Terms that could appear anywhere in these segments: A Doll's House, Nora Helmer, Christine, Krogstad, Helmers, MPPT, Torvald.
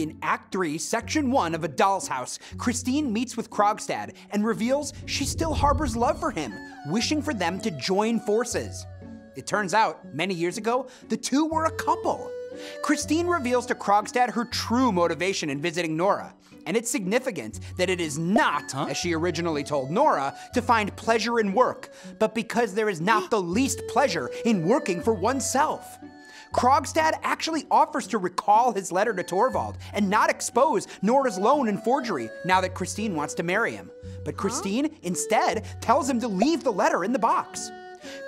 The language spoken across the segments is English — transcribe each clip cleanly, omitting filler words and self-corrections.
In Act 3, Section 1 of A Doll's House, Christine meets with Krogstad and reveals she still harbors love for him, wishing for them to join forces. It turns out, many years ago, the two were a couple. Christine reveals to Krogstad her true motivation in visiting Nora, and it's significant that it is not, as she originally told Nora, to find pleasure in work, but because there is not the least pleasure in working for oneself. Krogstad actually offers to recall his letter to Torvald and not expose Nora's loan and forgery now that Christine wants to marry him. But Christine, instead, tells him to leave the letter in the box.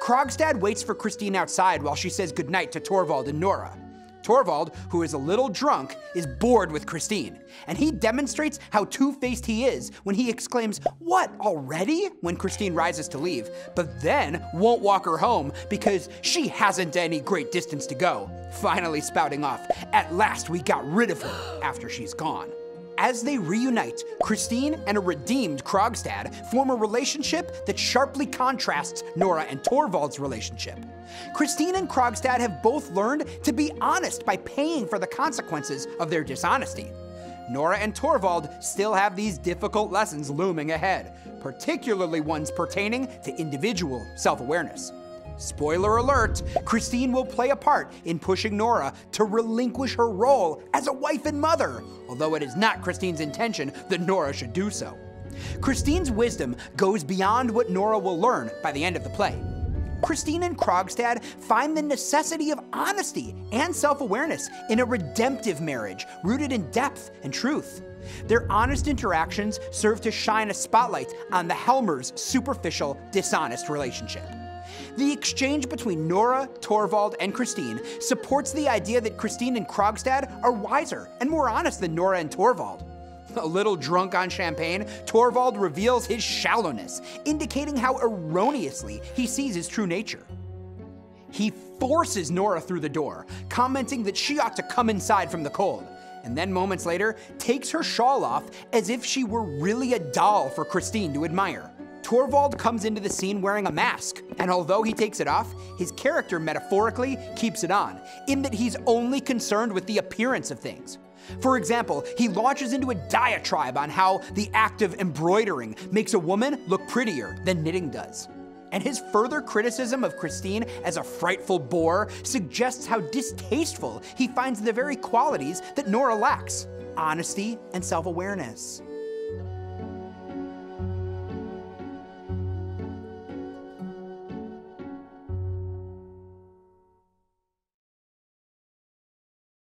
Krogstad waits for Christine outside while she says goodnight to Torvald and Nora. Torvald, who is a little drunk, is bored with Christine, and he demonstrates how two-faced he is when he exclaims, "What, already?" when Christine rises to leave, but then won't walk her home because she hasn't any great distance to go, finally spouting off, "At last we got rid of her," after she's gone. As they reunite, Christine and a redeemed Krogstad form a relationship that sharply contrasts Nora and Torvald's relationship. Christine and Krogstad have both learned to be honest by paying for the consequences of their dishonesty. Nora and Torvald still have these difficult lessons looming ahead, particularly ones pertaining to individual self-awareness. Spoiler alert, Christine will play a part in pushing Nora to relinquish her role as a wife and mother, although it is not Christine's intention that Nora should do so. Christine's wisdom goes beyond what Nora will learn by the end of the play. Christine and Krogstad find the necessity of honesty and self-awareness in a redemptive marriage rooted in depth and truth. Their honest interactions serve to shine a spotlight on the Helmers' superficial, dishonest relationship. The exchange between Nora, Torvald, and Christine supports the idea that Christine and Krogstad are wiser and more honest than Nora and Torvald. A little drunk on champagne, Torvald reveals his shallowness, indicating how erroneously he sees his true nature. He forces Nora through the door, commenting that she ought to come inside from the cold, and then moments later takes her shawl off as if she were really a doll for Christine to admire. Torvald comes into the scene wearing a mask, and although he takes it off, his character metaphorically keeps it on, in that he's only concerned with the appearance of things. For example, he launches into a diatribe on how the act of embroidering makes a woman look prettier than knitting does. And his further criticism of Christine as a frightful bore suggests how distasteful he finds the very qualities that Nora lacks: honesty and self-awareness.